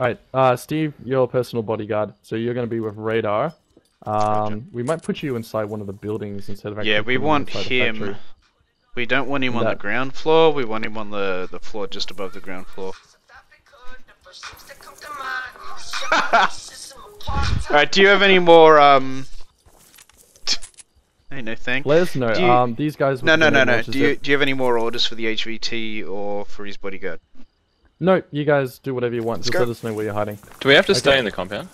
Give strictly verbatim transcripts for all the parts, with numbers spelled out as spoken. Alright, uh, Steve, you're a personal bodyguard, so you're going to be with Radar. Um, we might put you inside one of the buildings instead of actually... Yeah, we want him. We don't want him on the ground floor, we want him on the, the floor just above the ground floor. Alright, do you have any more, um... Ain't no thing. Let us know, you... um, these guys... No, no, no, no, do you, do you have any more orders for the H V T or for his bodyguard? No, you guys do whatever you want, Let's just go. Let us know where you're hiding. Do we have to okay. stay in the compound?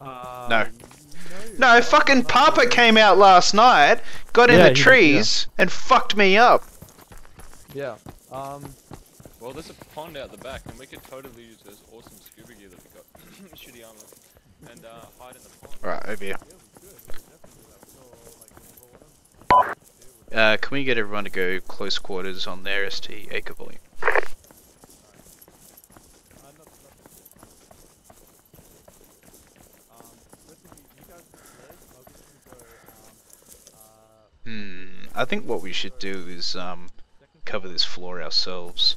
Uh, no. No, fucking Papa came out last night, got yeah, in the trees, yeah. and fucked me up. Yeah, um... Well, there's a pond out the back, and we could totally use this awesome scuba gear that we got. Shitty armor. And, uh, hide in the pond. Alright, over here. Uh, can we get everyone to go close quarters on their S T Acre volume? Hmm, I think what we should do is um, cover this floor ourselves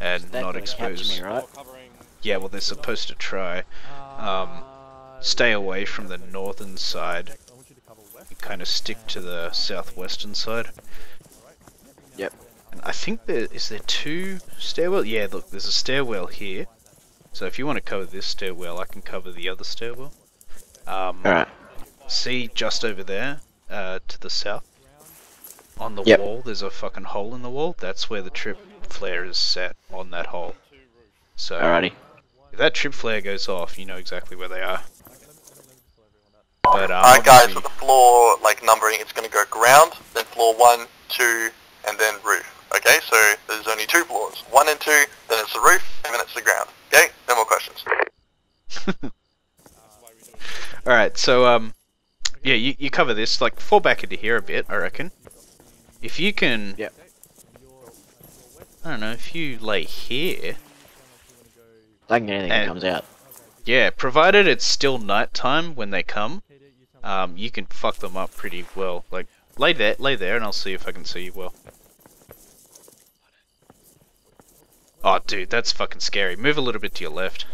and not expose. Me, right? Yeah, well, they're supposed to try. Um, stay away from the northern side and kind of stick to the southwestern side. Yep. And I think there is there two stairwell. Yeah, look, there's a stairwell here. So if you want to cover this stairwell, I can cover the other stairwell. Um, All right. See just over there, uh, to the south, on the yep. wall, there's a fucking hole in the wall, that's where the trip flare is set, on that hole. So, Alrighty. if that trip flare goes off, you know exactly where they are. But, uh, Alright guys, be... for the floor, like numbering, it's going to go ground, then floor one, two, and then roof. Okay, so there's only two floors, one and two, then it's the roof, and then it's the ground. Okay, no more questions. Alright, so, um... yeah, you, you cover this, like, fall back into here a bit, I reckon. If you can... Yep. I don't know, if you lay here... I can get anything and, that comes out. Yeah, provided it's still nighttime when they come, um, you can fuck them up pretty well. Like, lay there, lay there, and I'll see if I can see you well. Oh, dude, that's fucking scary. Move a little bit to your left.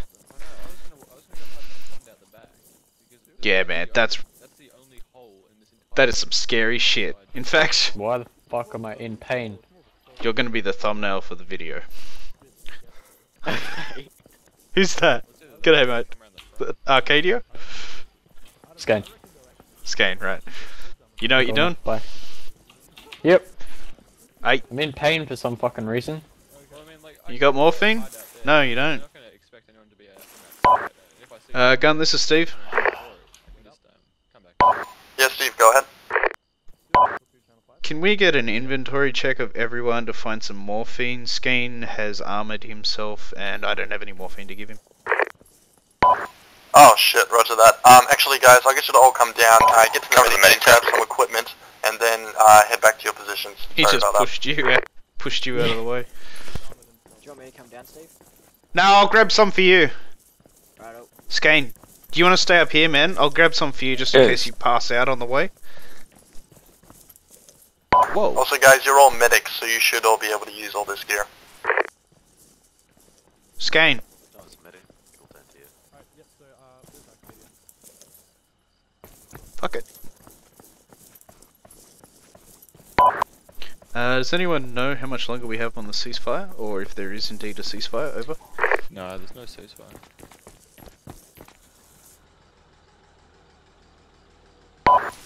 Yeah, man, that's... That is some scary shit. In fact... Why the fuck am I in pain? You're gonna be the thumbnail for the video. Who's that? G'day, mate. Arcadia? Skane. Skane, right. You know what you're doing? Bye. Yep. I... I'm in pain for some fucking reason. You got morphine? No, you don't. Uh, Gun, this is Steve. Yes, Steve, go ahead. Can we get an inventory check of everyone to find some morphine? Skane has armored himself and I don't have any morphine to give him. Oh shit, roger that. Um, actually guys, I guess you should all come down, uh, get some really grab some equipment, and then uh, head back to your positions. He Sorry just pushed that. you out, pushed you out of the way. Do you want me to come down, Steve? No, I'll grab some for you. Righto. Skane. Do you want to stay up here, man? I'll grab some for you just in yes. case you pass out on the way. Whoa. Also guys, you're all medics, so you should all be able to use all this gear. Skane. Fuck it. Uh, does anyone know how much longer we have on the ceasefire? Or if there is indeed a ceasefire? Over. No, there's no ceasefire.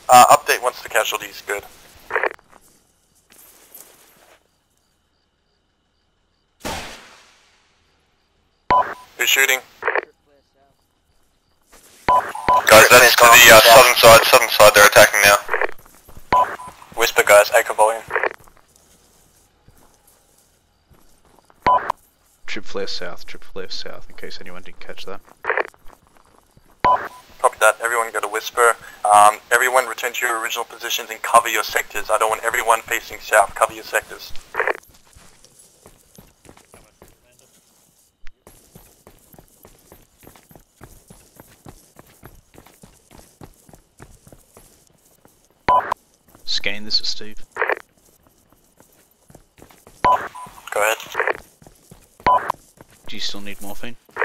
Uh, update once the casualty is good. Who's shooting? Guys, that's to the uh, southern side, southern side, they're attacking now. Whisper guys, Acre volume. Trip flare south, trip flare south, in case anyone didn't catch that. Copy that, everyone go to Whisper. Um, everyone return to your original positions and cover your sectors. I don't want everyone facing south, cover your sectors. Skane, this is Steve. Go ahead. Do you still need morphine? Nah,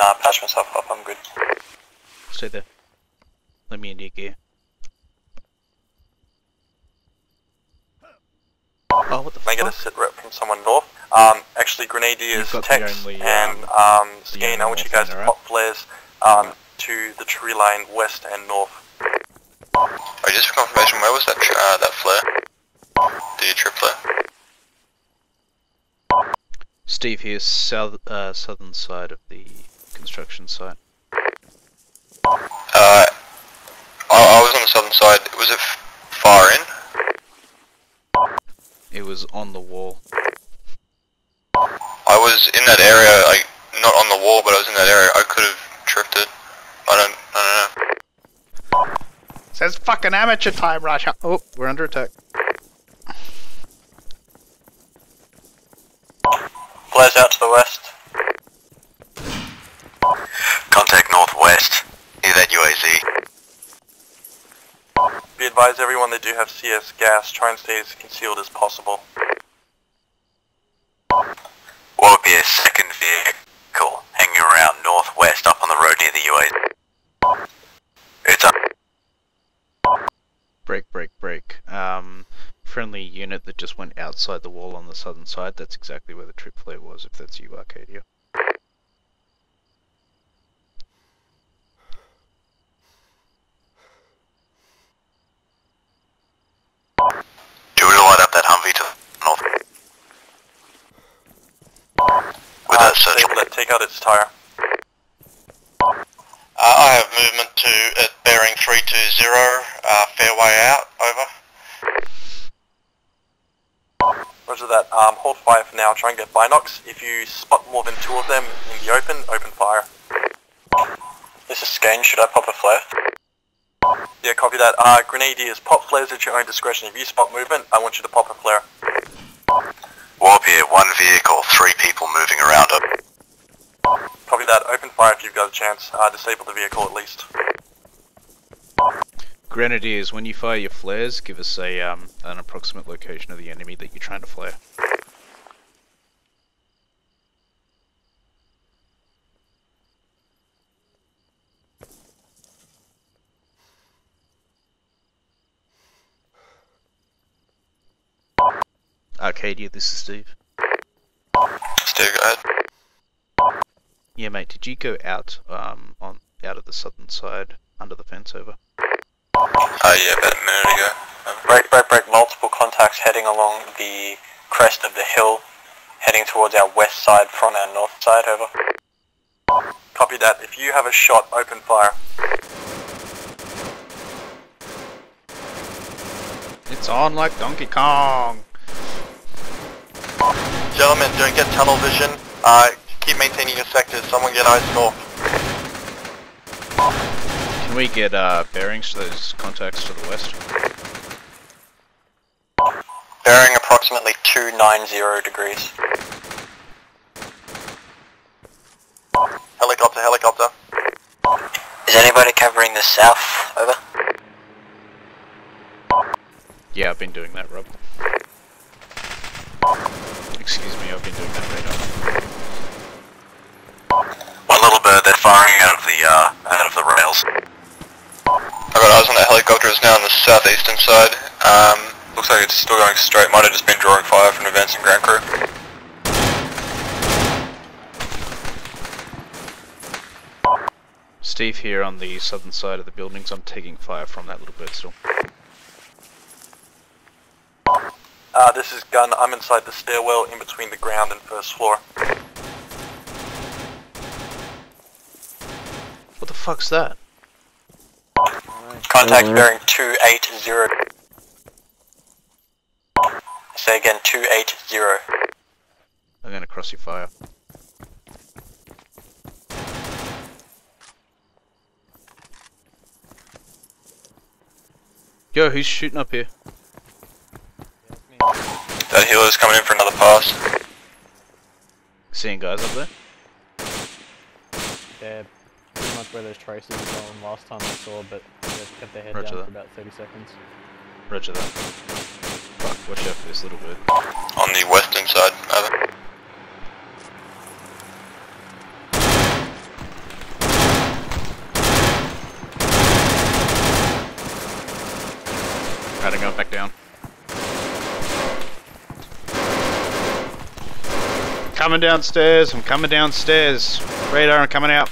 I patched myself up, I'm good. Stay there. Let me into your gear. Oh, what the fuck? I get a sit rep from someone north. Um, actually, Grenadiers, Tex, only, and um, Skane, I want you guys to right? pop flares um, right. to the tree line west and north. Oh, just for confirmation, where was that uh, that flare? The trip flare? Steve here, south, uh, southern side of the construction site. Uh, I, I was on the southern side. Was it f far in? It was on the wall. I was in that area, like, not on the wall, but I was in that area. I could have tripped it. I don't, I don't know. Says fucking amateur time, Rush. Oh, we're under attack. Flares out to the west. Contact northwest, near that U A Z. Be advised, everyone, they do have C S gas. Try and stay as concealed as possible. What would be a second vehicle hanging around northwest up on the road near the U A Z? It's up. Break, break, break. Um, friendly unit that just went outside the wall on the southern side. That's exactly where the trip flare was, if that's you, Arcadia. Do we light up that Humvee to the north? With uh, that searchable, let take out its tire. Uh, I have movement to at uh, bearing three two zero, uh, fairway out. Over. Roger that. Um, hold fire for now. Try and get Binox. If you spot more than two of them in the open, open fire. This is Skane. Should I pop a flare? Yeah, copy that. Uh, Grenadiers, pop flares at your own discretion. If you spot movement, I want you to pop a flare. Warp here, one vehicle, three people moving around it. Copy that. Open fire if you've got a chance. Uh, disable the vehicle at least. Grenadiers, when you fire your flares, give us a um, an approximate location of the enemy that you're trying to flare. Arcadia, this is Steve. Steve, go ahead. Yeah, mate, did you go out um, on out of the southern side, under the fence, over? Oh, uh, yeah, about a minute ago. Over. Break, break, break, multiple contacts heading along the crest of the hill, heading towards our west side from our north side, over. Copy that. If you have a shot, open fire. It's on like Donkey Kong. Gentlemen, don't get tunnel vision. Uh, keep maintaining your sectors. Someone get eyes north. Can we get uh, bearings to those contacts to the west? Bearing approximately two ninety degrees. Helicopter, helicopter. Is anybody covering the south? Over. Yeah, I've been doing that, Rob. Excuse me, I've been doing that radar. One little bird, they're firing out of the uh, out of the rails. Alright, I was on that helicopter, it's now on the southeastern side. Um, looks like it's still going straight, might have just been drawing fire from advancing ground crew. Steve here on the southern side of the buildings, I'm taking fire from that little bird still. Uh, this is Gun, I'm inside the stairwell in between the ground and first floor. What the fuck's that? Contact mm-hmm. bearing two eighty. Say again, two eighty. I'm gonna cross your fire. Yo, who's shooting up here? That healer's coming in for another pass. Seeing guys up there? They're pretty much where those tracers were going last time I saw, but they've kept their head Roger down that. for about thirty seconds. Roger that. Fuck, watch out for this little bird. On the western side, over. coming downstairs, I'm coming downstairs. Radar, I'm coming out.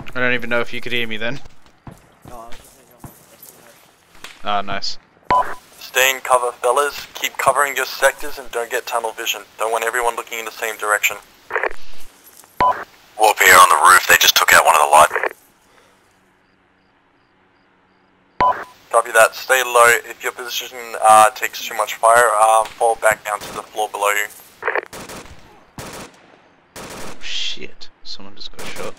I don't even know if you could hear me then. No, ah, nice. Stay in cover, fellas. Keep covering your sectors and don't get tunnel vision. Don't want everyone looking in the same direction. Warp here on the roof, they just took out one of the lights. Copy that, stay low. If your position uh, takes too much fire, uh, fall back down to the floor below you. Shit, someone just got shot.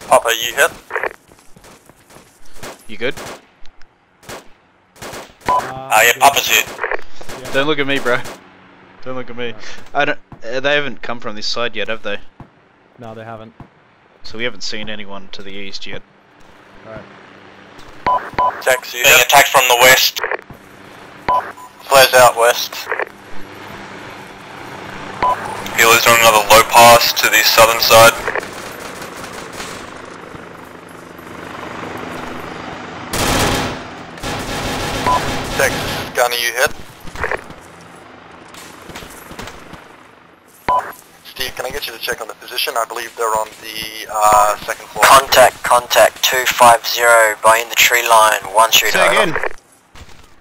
Papa, you hit? You good? Uh, uh, yeah, Papa's hit. Yeah. Don't look at me, bro. Don't look at me. No. I don't. Uh, they haven't come from this side yet, have they? No, they haven't. So we haven't seen anyone to the east yet. Alright. Tex, you being attacked from the west. Flares out west. Healer's on another low pass to the southern side. Tex, this is Gunner, you hit. Steve, can I get you to check on the position? I believe they're on the uh, second floor. Contact, contact, two five zero, by in the tree line, one shooter. Again.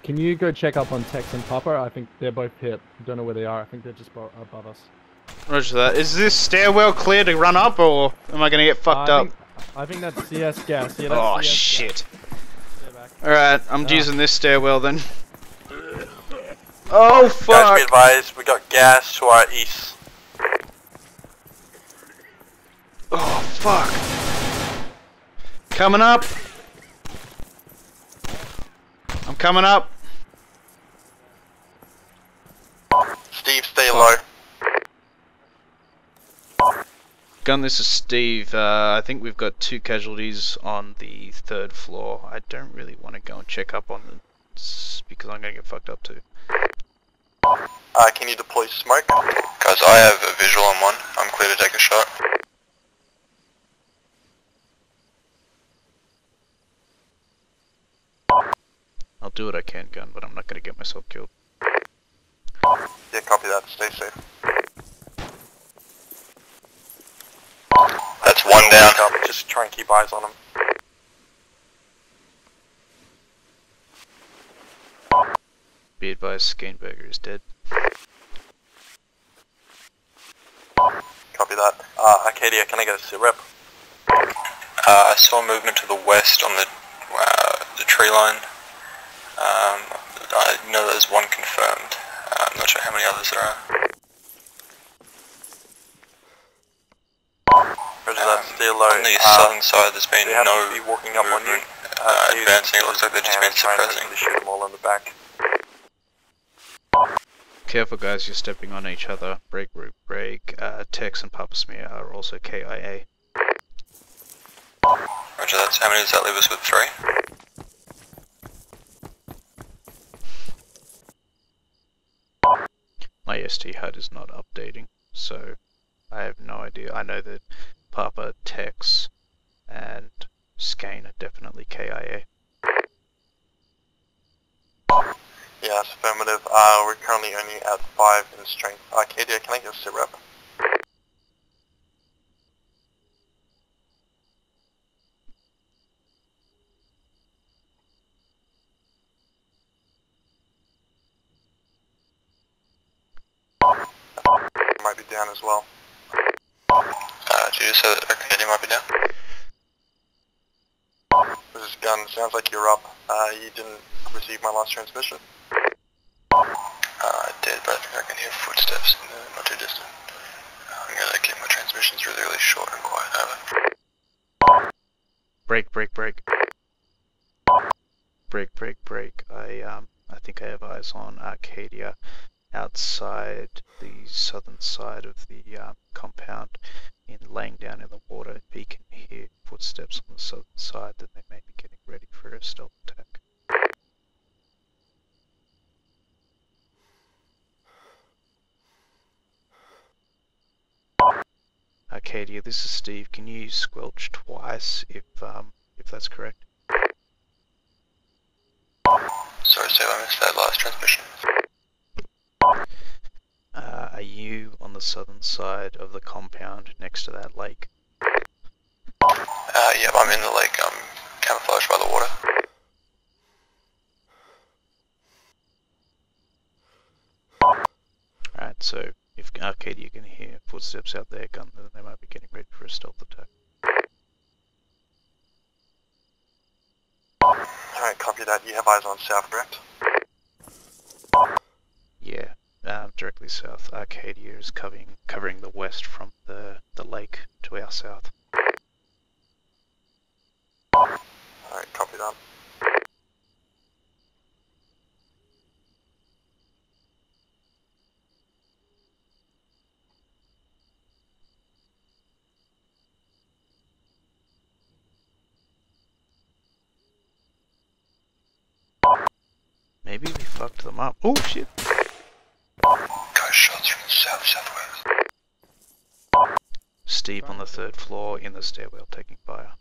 Can you go check up on Tex and Papa? I think they're both hit. Don't know where they are, I think they're just above us. Roger that. Is this stairwell clear to run up, or am I going to get fucked uh, I up? Think, I think that's C S gas. Yeah, that's oh, C S shit. Alright, I'm uh, using this stairwell then. Oh, fuck! Guys, be advised, we got gas to our east. Oh fuck! Coming up! I'm coming up! Steve, stay low. Gun, this is Steve. Uh, I think we've got two casualties on the third floor. I don't really want to go and check up on them because I'm going to get fucked up too. Uh, can you deploy smoke? Guys, I have a visual on one. I'm clear to take a shot. I'll do what I can, Gun, but I'm not going to get myself killed. Yeah, copy that. Stay safe. That's one down. Just try and keep eyes on them. Be advised, Skeinberger is dead. Copy that. Uh, Arcadia, can I get a sit rep? Uh, I saw movement to the west on the, uh, the tree line. Um, I know there's one confirmed. Uh, I'm not sure how many others there are. Roger um, that, stay low. On the uh, southern side there's been no be walking up movement. On you. Uh, uh, advancing, it looks like they've just been suppressing. They shoot them all in the back. Careful guys, you're stepping on each other. Break, break, break. Uh, Tex and Papa Smear are also K I A. Roger that, how many does that leave us with? Three? My S T H U D is not updating, so I have no idea. I know that Papa, Tex, and Skane are definitely K I A. Yes, affirmative. Uh, we're currently only at five in strength. Arcadia, can I get a sit rep? Might be down as well. Uh, did you say that Arcadia might be down? This is Gun, sounds like you're up. Uh, you didn't receive my last transmission. Uh, I did, but I think I can hear footsteps in the not too distant. I'm gonna keep my transmissions really, really short and quiet, over. Break, break, break. Break, break, break. I, um, I think I have eyes on Arcadia. Outside the southern side of the um, compound, in laying down in the water. If you can hear footsteps on the southern side, then they may be getting ready for a stealth attack. Arcadia, this is Steve. Can you squelch twice if um, if that's correct? Sorry, Steve, I missed that last transmission. U on the southern side of the compound next to that lake. Uh, yeah, I'm in the lake. I'm camouflaged by the water. Alright, so if Arcadia can hear footsteps out there, gun, then they might be getting ready for a stealth attack. Alright, copy that. You have eyes on south, correct? Yeah, um, directly south. Arcadia is covering covering the west from the, the lake to our south. Alright, copy that. Maybe we fucked them up. Oh shit! Guy shots from the south, southwest. Steve on the third floor in the stairwell taking fire.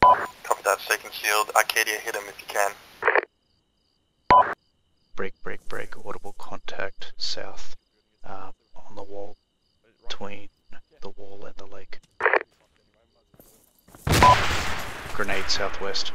Copy that, stay concealed. Arcadia, hit him if you can. Break, break, break. Audible contact south um, on the wall between the wall and the lake. Grenade southwest.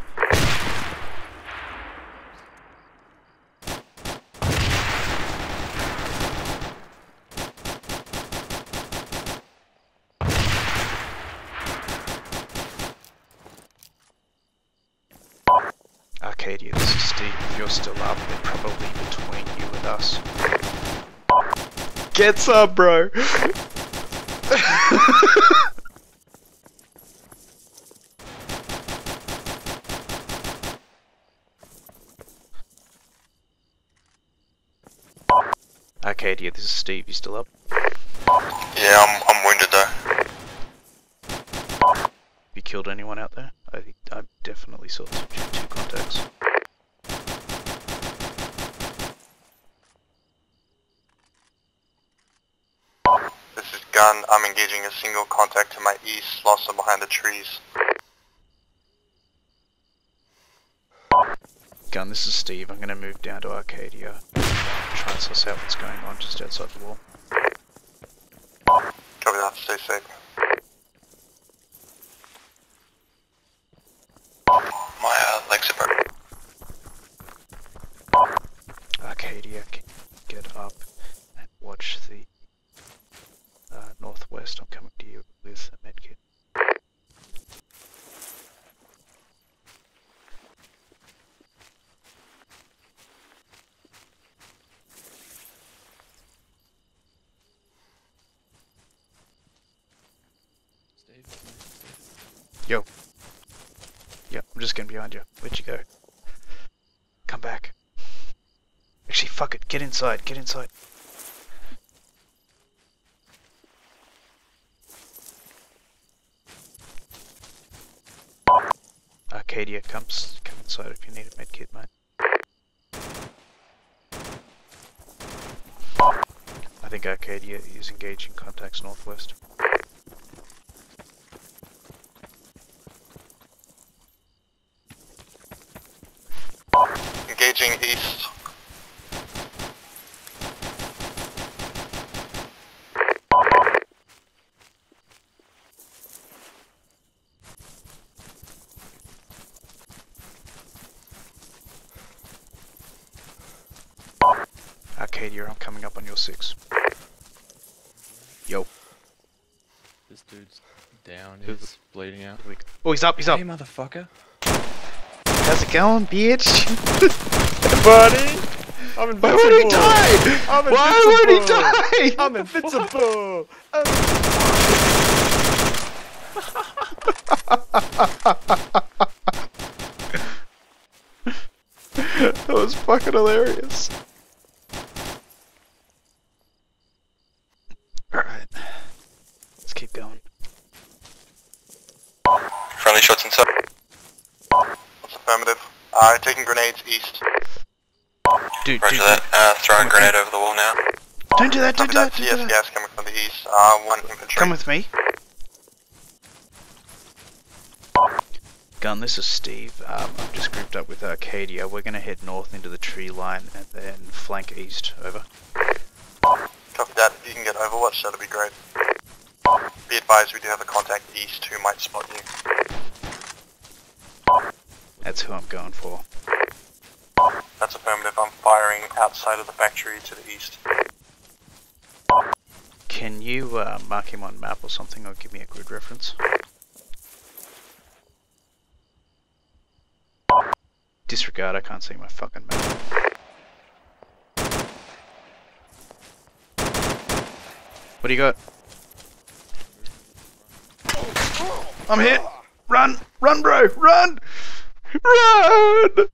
Arcadia, this is Steve. If you're still up, they're probably between you and us. Gets up, bro! Arcadia, this is Steve. You still up? Yeah, I'm, I'm wounded though. Have you killed anyone out there? I, I definitely saw two, two contacts. This is Gun. I'm engaging a single contact to my east. Lost them behind the trees. Gun, this is Steve. I'm going to move down to Arcadia. Try and suss out what's going on just outside the wall. Copy that. Stay safe. Arcadia can get up and watch the uh, northwest. I'm coming to you with a medkit. Yo. Yeah, I'm just getting behind you. Where'd you go? Come back. Actually, fuck it. Get inside. Get inside. Arcadia, come, come inside if you need a medkit, mate. I think Arcadia is engaging contacts northwest. Engaging east. Arcadia, I'm coming up on your six. Yo. This dude's down, he's bleeding out. Oh, he's up, he's up! Hey, motherfucker! How's it going, bitch? Buddy! I'm invincible! Why would he die? I'm Why would he die? I'm invincible! That was fucking hilarious. Alright. Let's keep going. Friendly shots inside. Affirmative. Uh, taking grenades east. Dude, Roger dude, that. Uh, throwing grenade over the wall now. Don't do that, don't do that, don't do that. C S gas coming from the east. Uh, one infantry. Come with me. Gun, this is Steve. Um, I'm just grouped up with Arcadia. We're going to head north into the tree line and then flank east. Over. Copy that if you can get overwatch, that'd be great. Be advised, we do have a contact east who might spot you. That's who I'm going for. That's affirmative, I'm firing outside of the factory to the east. Can you uh, mark him on map or something, or give me a grid reference? Disregard, I can't see my fucking map. What do you got? I'm hit! Run! Run, bro! Run! Run!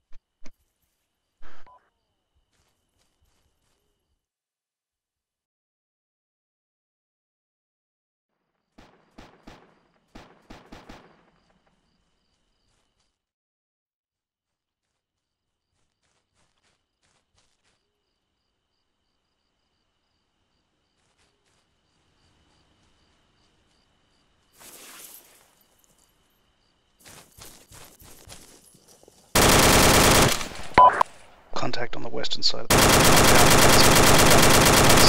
Contact on the western side of the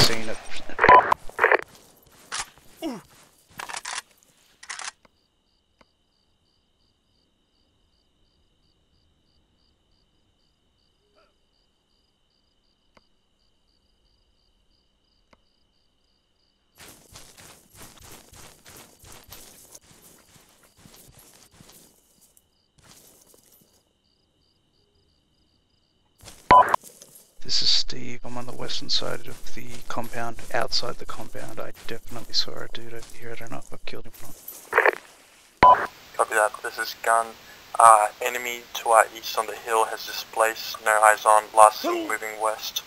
scene. Mm. This is Steve. I'm on the western side of the compound, outside the compound. I definitely saw a dude over here. I don't know if I killed him or not. Copy that. This is Gun. Uh, enemy to our east on the hill has displaced. No eyes on. Last seen moving west.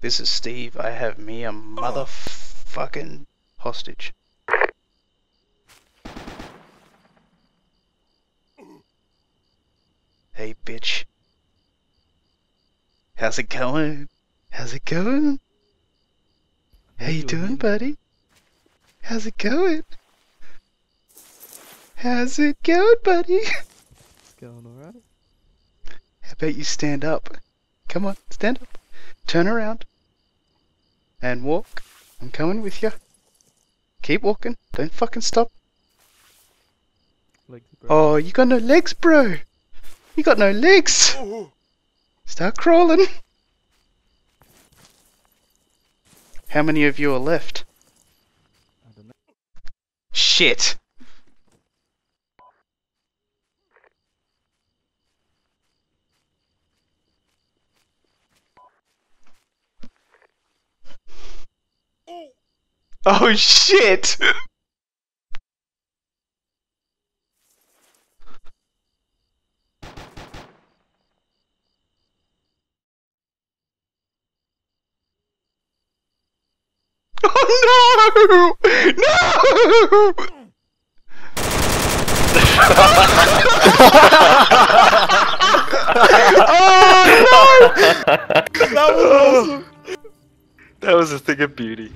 This is Steve. I have me a motherfucking hostage. Hey, bitch. How's it going? How's it going? How you doing, buddy? How's it going? How's it going, buddy? It's going alright. How about you stand up? Come on, stand up. Turn around. And walk. I'm coming with you. Keep walking. Don't fucking stop. Legs, bro. Oh, you got no legs, bro. You got no legs. Oh. Start crawling! How many of you are left? I don't know. Shit! Oh shit! No! No! Oh no! That was awesome! That was a thing of beauty.